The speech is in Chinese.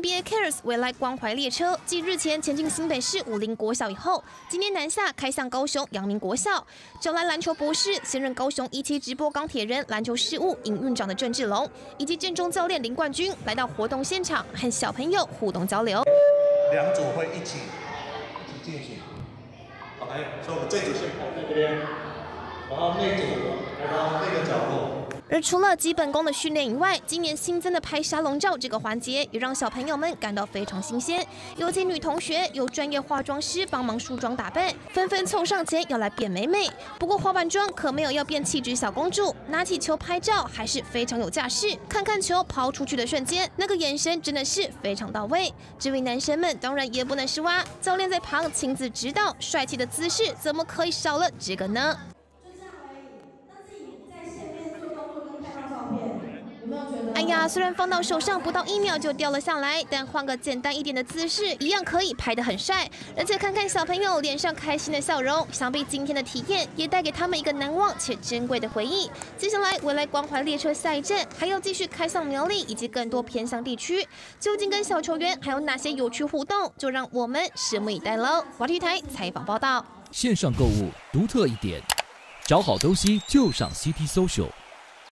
NBA Cares 未来关怀列车继日前前进新北市武陵国小以后，今天南下开向高雄阳明国校，找来篮球博士、现任高雄17直播钢铁人篮球事务营运长的郑志龙，以及建中教练林冠军来到活动现场，和小朋友互动交流。两组会一起进行。好，来，所以我们这组先跑在这边，然后那组来到那个角落。 而除了基本功的训练以外，今年新增的拍沙龙照这个环节也让小朋友们感到非常新鲜。尤其女同学有专业化妆师帮忙梳妆打扮，纷纷凑上前要来变美美。不过滑板妆可没有要变气质小公主，拿起球拍照还是非常有架势。看看球抛出去的瞬间，那个眼神真的是非常到位。这位男生们当然也不能失望，教练在旁亲自指导，帅气的姿势怎么可以少了这个呢？ 哎呀，虽然放到手上不到1秒就掉了下来，但换个简单一点的姿势，一样可以拍得很帅。而且看看小朋友脸上开心的笑容，想必今天的体验也带给他们一个难忘且珍贵的回忆。接下来，未来关怀列车下一站还要继续开向苗栗以及更多偏乡地区，究竟跟小球员还有哪些有趣互动，就让我们拭目以待喽！华视台采访报道。线上购物独特一点，找好东西就上CP Social。